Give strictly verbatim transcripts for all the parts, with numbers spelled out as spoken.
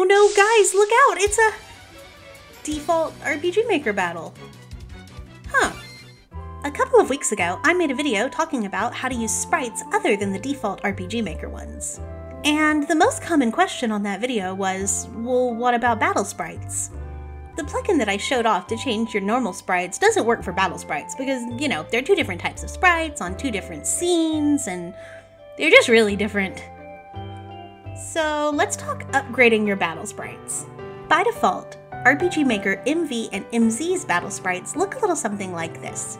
Oh no, guys, look out! It's a default R P G Maker battle. Huh. A couple of weeks ago, I made a video talking about how to use sprites other than the default R P G Maker ones. And the most common question on that video was, well, what about battle sprites? The plugin that I showed off to change your normal sprites doesn't work for battle sprites because, you know, they're two different types of sprites on two different scenes, and they're just really different. So let's talk upgrading your battle sprites. By default, R P G Maker M V and M Z's battle sprites look a little something like this.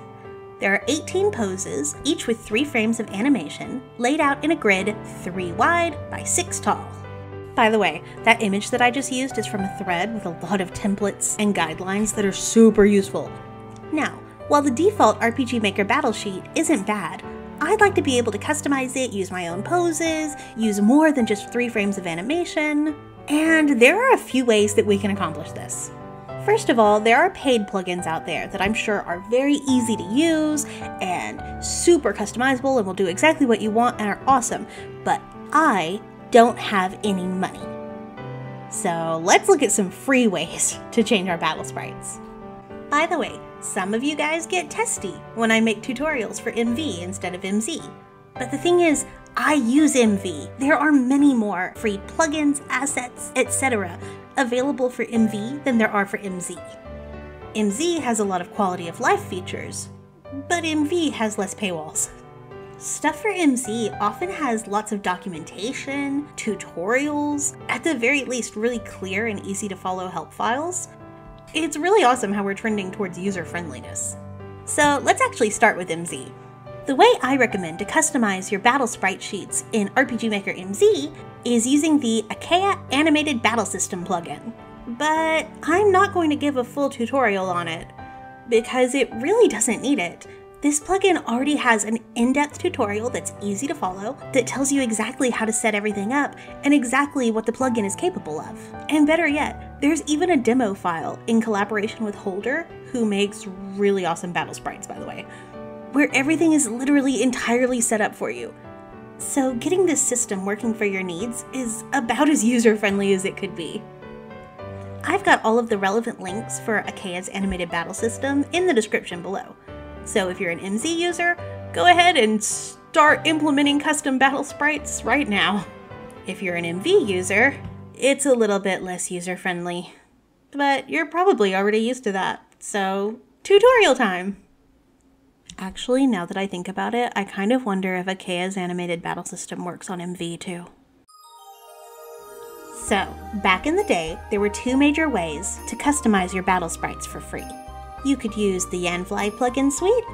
There are eighteen poses, each with three frames of animation, laid out in a grid three wide by six tall. By the way, that image that I just used is from a thread with a lot of templates and guidelines that are super useful. Now, while the default R P G Maker battle sheet isn't bad, I'd like to be able to customize it, use my own poses, use more than just three frames of animation, and there are a few ways that we can accomplish this. First of all, there are paid plugins out there that I'm sure are very easy to use and super customizable and will do exactly what you want and are awesome, but I don't have any money. So let's look at some free ways to change our battle sprites. By the way, some of you guys get testy when I make tutorials for M V instead of M Z. But the thing is, I use M V. There are many more free plugins, assets, et cetera available for M V than there are for M Z. M Z has a lot of quality of life features, but M V has less paywalls. Stuff for M Z often has lots of documentation, tutorials, at the very least really clear and easy to follow help files. It's really awesome how we're trending towards user friendliness. So let's actually start with M Z. The way I recommend to customize your battle sprite sheets in R P G Maker M Z is using the Akea Animated Battle System plugin. But I'm not going to give a full tutorial on it because it really doesn't need it. This plugin already has an in-depth tutorial that's easy to follow that tells you exactly how to set everything up and exactly what the plugin is capable of. And better yet, there's even a demo file in collaboration with Holder, who makes really awesome battle sprites, by the way, where everything is literally entirely set up for you. So getting this system working for your needs is about as user-friendly as it could be. I've got all of the relevant links for Akea's Animated Battle System in the description below. So if you're an M Z user, go ahead and start implementing custom battle sprites right now. If you're an M V user, it's a little bit less user-friendly, but you're probably already used to that, so tutorial time! Actually, now that I think about it, I kind of wonder if Akea's Animated Battle System works on M V too. So, back in the day, there were two major ways to customize your battle sprites for free. You could use the Yanfly plugin suite,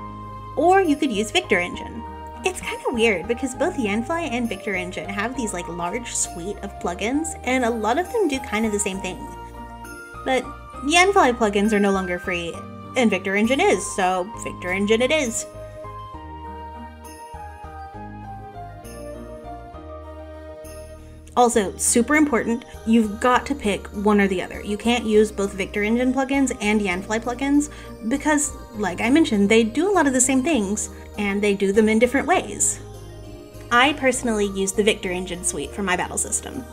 or you could use Victor Engine. It's kind of weird because both Yanfly and Victor Engine have these like large suite of plugins, and a lot of them do kind of the same thing. But Yanfly plugins are no longer free, and Victor Engine is, so Victor Engine it is. Also, super important, you've got to pick one or the other. You can't use both Victor Engine plugins and Yanfly plugins because, like I mentioned, they do a lot of the same things and they do them in different ways. I personally use the Victor Engine suite for my battle system.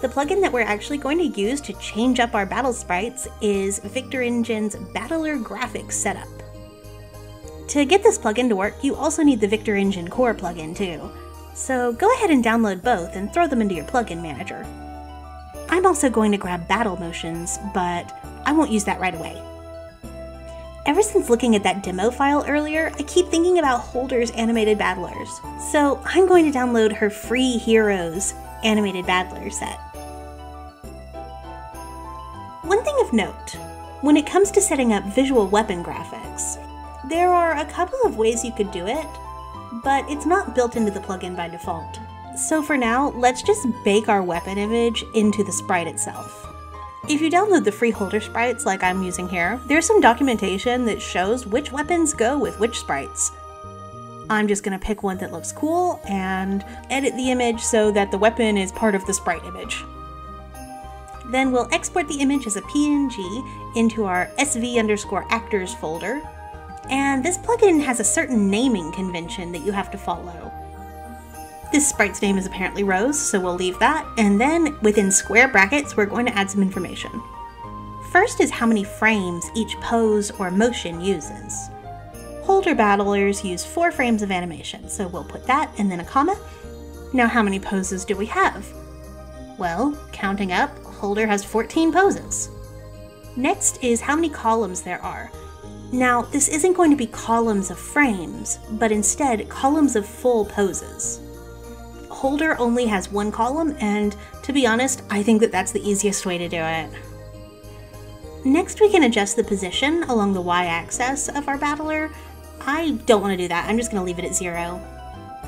The plugin that we're actually going to use to change up our battle sprites is Victor Engine's Battler Graphics Setup. To get this plugin to work, you also need the Victor Engine Core plugin too. So go ahead and download both and throw them into your plugin manager. I'm also going to grab battle motions, but I won't use that right away. Ever since looking at that demo file earlier, I keep thinking about Holder's Animated Battlers. So I'm going to download her free Heroes Animated Battler set. One thing of note, when it comes to setting up visual weapon graphics, there are a couple of ways you could do it, but it's not built into the plugin by default. So for now, let's just bake our weapon image into the sprite itself. If you download the free Holder sprites like I'm using here, there's some documentation that shows which weapons go with which sprites. I'm just gonna pick one that looks cool and edit the image so that the weapon is part of the sprite image. Then we'll export the image as a P N G into our sv underscore actors folder. And this plugin has a certain naming convention that you have to follow. This sprite's name is apparently Rose, so we'll leave that. And then within square brackets, we're going to add some information. First is how many frames each pose or motion uses. Holder battlers use four frames of animation, so we'll put that and then a comma. Now how many poses do we have? Well, counting up, Holder has fourteen poses. Next is how many columns there are. Now, this isn't going to be columns of frames, but instead columns of full poses. Holder only has one column, and to be honest, I think that that's the easiest way to do it. Next, we can adjust the position along the y-axis of our battler. I don't want to do that, I'm just going to leave it at zero.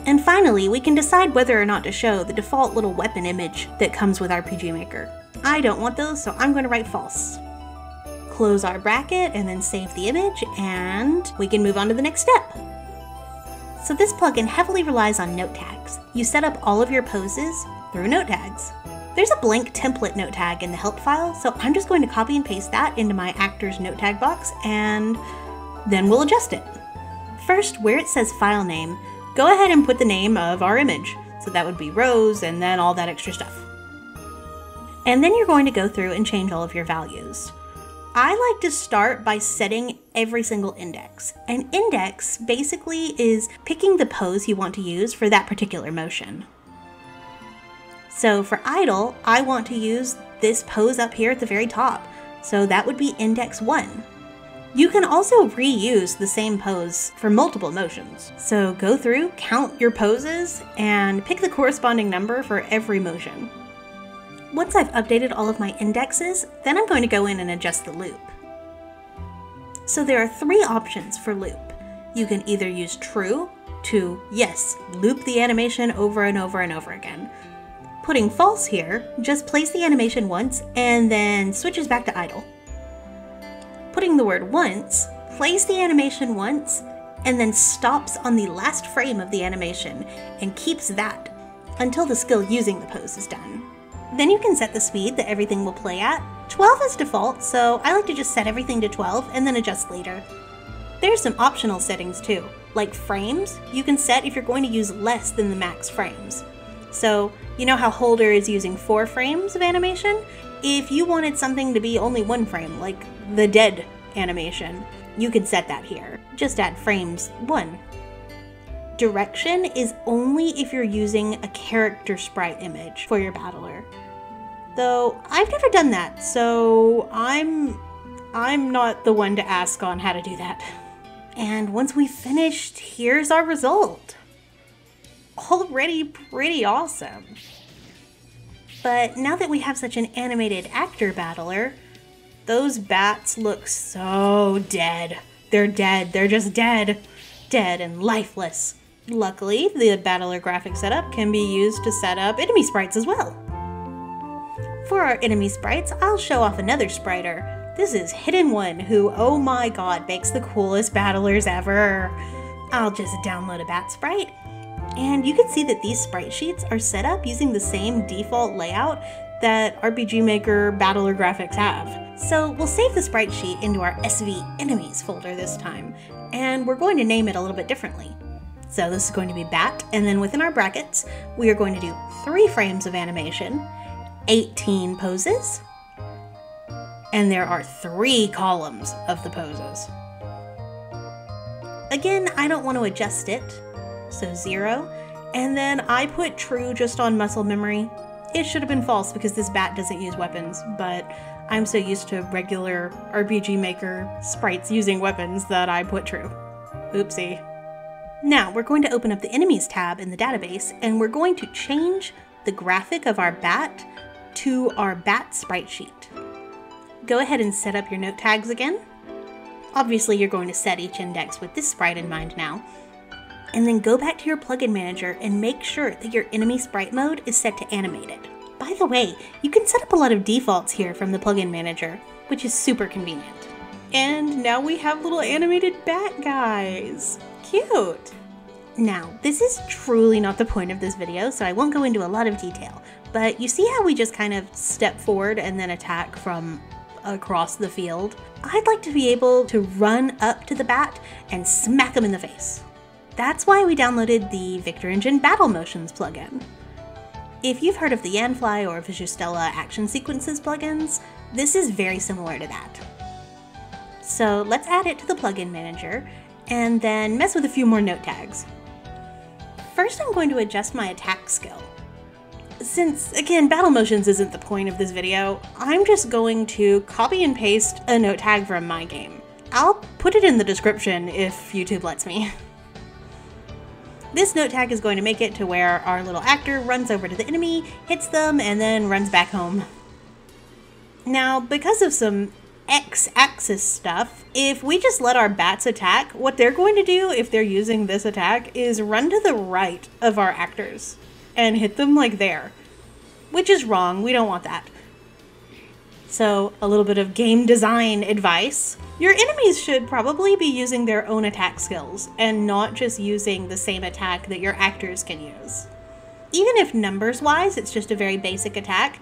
And finally, we can decide whether or not to show the default little weapon image that comes with R P G Maker. I don't want those, so I'm going to write false. Close our bracket and then save the image, and we can move on to the next step. So this plugin heavily relies on note tags. You set up all of your poses through note tags. There's a blank template note tag in the help file, so I'm just going to copy and paste that into my actor's note tag box, and then we'll adjust it. First, where it says file name, go ahead and put the name of our image. So that would be Rose and then all that extra stuff. And then you're going to go through and change all of your values. I like to start by setting every single index. An index basically is picking the pose you want to use for that particular motion. So for idle, I want to use this pose up here at the very top. So that would be index one. You can also reuse the same pose for multiple motions. So go through, count your poses, and pick the corresponding number for every motion. Once I've updated all of my indexes, then I'm going to go in and adjust the loop. So there are three options for loop. You can either use true to, yes, loop the animation over and over and over again. Putting false here just plays the animation once and then switches back to idle. Putting the word once plays the animation once and then stops on the last frame of the animation and keeps that until the skill using the pose is done. Then you can set the speed that everything will play at. twelve is default, so I like to just set everything to twelve and then adjust later. There's some optional settings too, like frames. You can set if you're going to use less than the max frames. So you know how Holder is using four frames of animation? If you wanted something to be only one frame, like the dead animation, you could set that here. Just add frames one. Direction is only if you're using a character sprite image for your battler. Though I've never done that, so I'm I'm not the one to ask on how to do that. And once we've finished, here's our result. Already pretty awesome. But now that we have such an animated actor battler, those bats look so dead. They're dead, they're just dead. Dead and lifeless. Luckily, the Battler Graphics Setup can be used to set up enemy sprites as well. For our enemy sprites, I'll show off another spriter. This is Hidden One, who, oh my god, makes the coolest battlers ever. I'll just download a bat sprite, and you can see that these sprite sheets are set up using the same default layout that R P G Maker Battler Graphics have. So we'll save the sprite sheet into our S V Enemies folder this time, and we're going to name it a little bit differently. So this is going to be bat, and then within our brackets, we are going to do three frames of animation, eighteen poses, and there are three columns of the poses. Again, I don't want to adjust it, so zero, and then I put true just on muscle memory. It should have been false because this bat doesn't use weapons, but I'm so used to regular R P G Maker sprites using weapons that I put true. Oopsie. Now we're going to open up the enemies tab in the database, and we're going to change the graphic of our bat to our bat sprite sheet. Go ahead and set up your note tags again. Obviously you're going to set each index with this sprite in mind now. And then go back to your plugin manager and make sure that your enemy sprite mode is set to animated. By the way, you can set up a lot of defaults here from the plugin manager, which is super convenient. And now we have little animated bat guys. Cute! Now, this is truly not the point of this video, so I won't go into a lot of detail, but you see how we just kind of step forward and then attack from across the field? I'd like to be able to run up to the bat and smack him in the face. That's why we downloaded the Victor Engine Battle Motions plugin. If you've heard of the Yanfly or Visustella action sequences plugins, this is very similar to that. So let's add it to the plugin manager and then mess with a few more note tags. First, I'm going to adjust my attack skill. Since, again, battle motions isn't the point of this video, I'm just going to copy and paste a note tag from my game. I'll put it in the description if YouTube lets me. This note tag is going to make it to where our little actor runs over to the enemy, hits them, and then runs back home. Now, because of some X-axis stuff, if we just let our bats attack, what they're going to do if they're using this attack is run to the right of our actors and hit them like there, which is wrong. We don't want that. So a little bit of game design advice. Your enemies should probably be using their own attack skills and not just using the same attack that your actors can use. Even if numbers-wise it's just a very basic attack,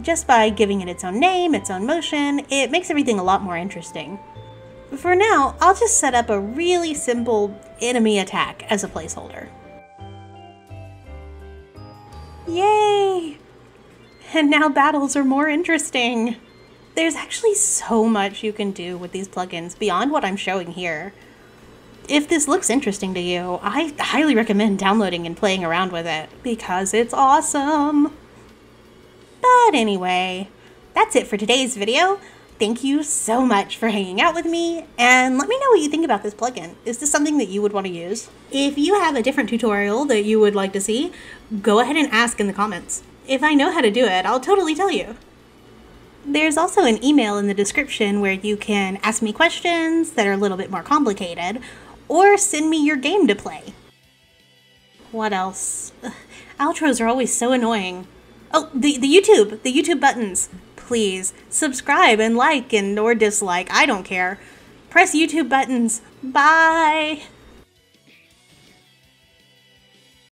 just by giving it its own name, its own motion, it makes everything a lot more interesting. For now, I'll just set up a really simple enemy attack as a placeholder. Yay! And now battles are more interesting. There's actually so much you can do with these plugins beyond what I'm showing here. If this looks interesting to you, I highly recommend downloading and playing around with it because it's awesome. But anyway, that's it for today's video. Thank you so much for hanging out with me, and let me know what you think about this plugin. Is this something that you would want to use? If you have a different tutorial that you would like to see, go ahead and ask in the comments. If I know how to do it, I'll totally tell you. There's also an email in the description where you can ask me questions that are a little bit more complicated, or send me your game to play. What else? Ugh, outros are always so annoying. Oh, the, the YouTube, the YouTube buttons. Please subscribe and like and or dislike. I don't care. Press YouTube buttons. Bye.